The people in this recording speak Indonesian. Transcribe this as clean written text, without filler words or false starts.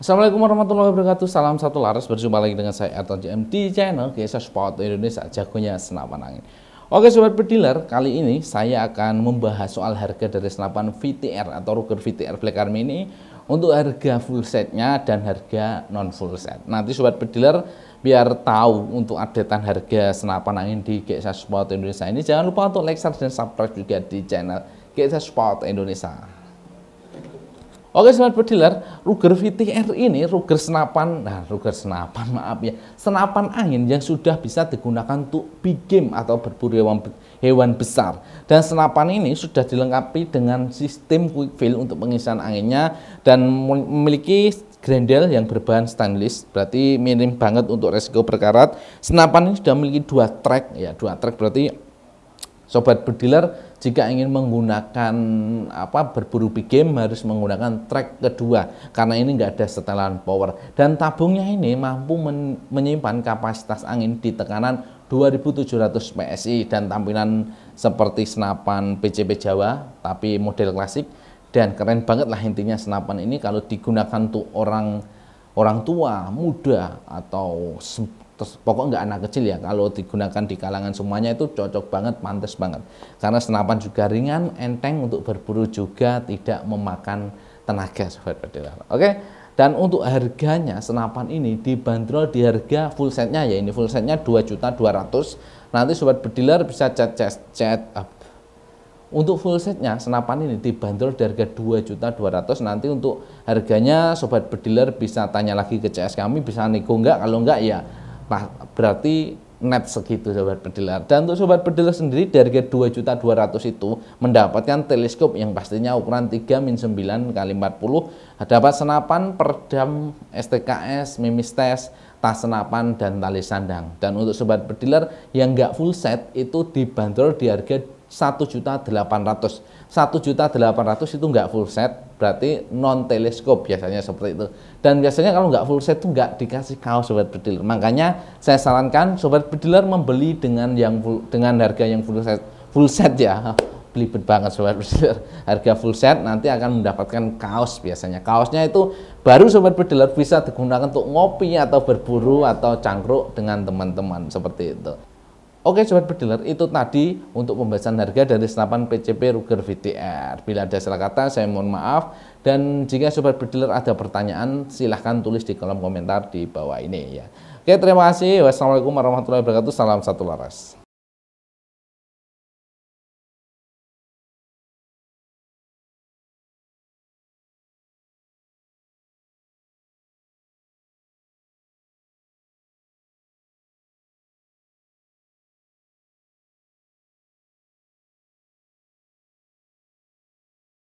Assalamualaikum warahmatullahi wabarakatuh. Salam satu laras, berjumpa lagi dengan saya Erton JMT di channel GSA Sport Indonesia, Jagonya Senapan Angin. Oke sobat pediler, kali ini saya akan membahas soal harga dari senapan VTR atau Ruger VTR Black Army ini untuk harga full setnya dan harga non full set. Nanti sobat pediler biar tahu untuk updatean harga senapan angin di GSA Sport Indonesia ini, jangan lupa untuk like, share, dan subscribe juga di channel GSA Sport Indonesia. Oke sobat pediler, Ruger VTR ini senapan angin yang sudah bisa digunakan untuk big game atau berburu hewan besar. Dan senapan ini sudah dilengkapi dengan sistem quick fill untuk pengisian anginnya dan memiliki grendel yang berbahan stainless, berarti minim banget untuk resiko berkarat. Senapan ini sudah memiliki dua track berarti sobat pediler, jika ingin menggunakan berburu big game harus menggunakan track kedua karena ini nggak ada setelan power, dan tabungnya ini mampu menyimpan kapasitas angin di tekanan 2700 PSI dan tampilan seperti senapan PCP Jawa tapi model klasik, dan keren banget lah intinya senapan ini kalau digunakan untuk orang tua, muda, atau pokoknya nggak anak kecil ya. Kalau digunakan di kalangan semuanya itu cocok banget, pantas banget, karena senapan juga ringan, enteng untuk berburu juga tidak memakan tenaga sobat pediler. Oke, dan untuk harganya senapan ini dibanderol di harga full setnya, ya ini full setnya 2.200.000. Nanti sobat pediler bisa chat up. Untuk full setnya senapan ini dibanderol di harga 2.200.000. Nanti untuk harganya sobat pediler bisa tanya lagi ke CS kami, bisa nego nggak, kalau nggak ya berarti net segitu sobat pediler. Dan untuk sobat pediler sendiri dari harga 2.200.000 itu mendapatkan teleskop yang pastinya ukuran 3-9x40, dapat senapan peredam STKS, mimis tes, tas senapan, dan tali sandang. Dan untuk sobat pediler yang nggak full set itu dibanderol di harga 1.800.000. 1.800.000 itu nggak full set, berarti non teleskop biasanya seperti itu. Dan biasanya kalau nggak full set itu nggak dikasih kaos sobat pediler. Makanya saya sarankan sobat pediler membeli dengan harga yang full set ya. Belibet banget sobat pediler. Harga full set nanti akan mendapatkan kaos, biasanya kaosnya itu baru sobat pediler bisa digunakan untuk ngopi atau berburu atau cangkruk dengan teman-teman seperti itu. Oke sobat pediler, itu tadi untuk pembahasan harga dari senapan PCP Ruger VTR. Bila ada salah kata saya mohon maaf, dan jika sobat pediler ada pertanyaan silahkan tulis di kolom komentar di bawah ini ya. Oke, terima kasih. Wassalamualaikum warahmatullahi wabarakatuh. Salam satu laras.